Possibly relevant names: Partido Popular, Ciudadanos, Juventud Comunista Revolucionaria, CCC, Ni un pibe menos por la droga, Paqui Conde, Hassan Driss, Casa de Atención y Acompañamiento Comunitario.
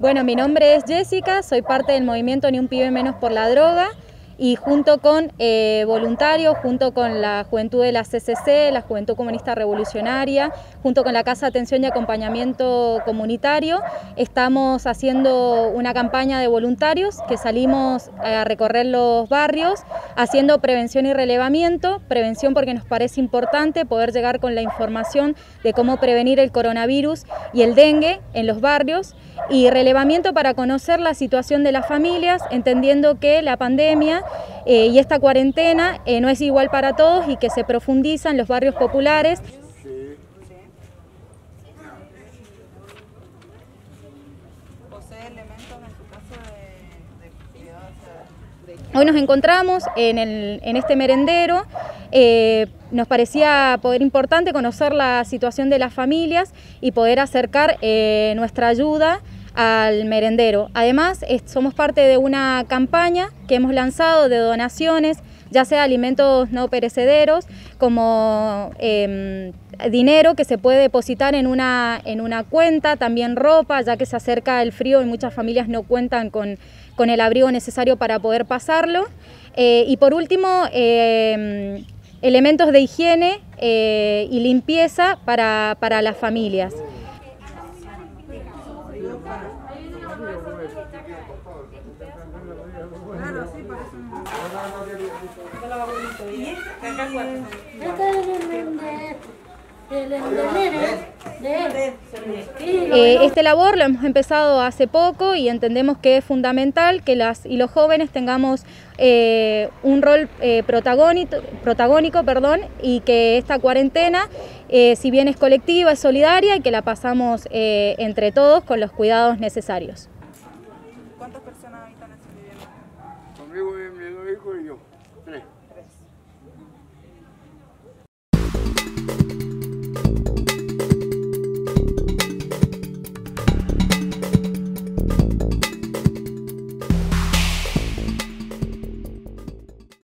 Bueno, mi nombre es Jessica, soy parte del movimiento Ni un pibe menos por la droga y junto con voluntarios, junto con la juventud de la CCC, la Juventud Comunista Revolucionaria, junto con la Casa de Atención y Acompañamiento Comunitario, estamos haciendo una campaña de voluntarios que salimos a recorrer los barrios haciendo prevención y relevamiento, prevención porque nos parece importante poder llegar con la información de cómo prevenir el coronavirus y el dengue en los barrios, y relevamiento para conocer la situación de las familias, entendiendo que la pandemia y esta cuarentena no es igual para todos y que se profundiza en los barrios populares. Hoy nos encontramos en este merendero. Nos parecía poder importante conocer la situación de las familias y poder acercar nuestra ayuda al merendero. Además, somos parte de una campaña que hemos lanzado de donaciones, ya sea alimentos no perecederos, como dinero que se puede depositar en una cuenta, también ropa, ya que se acerca el frío y muchas familias no cuentan con el abrigo necesario para poder pasarlo. Y por último, elementos de higiene y limpieza para las familias. Esta labor la hemos empezado hace poco y entendemos que es fundamental que las y los jóvenes tengamos un rol protagónico, y que esta cuarentena, si bien es colectiva, es solidaria y que la pasamos entre todos con los cuidados necesarios. ¿Cuántas personas habitan en su vivienda? Conmigo, mi hijo y yo, tres.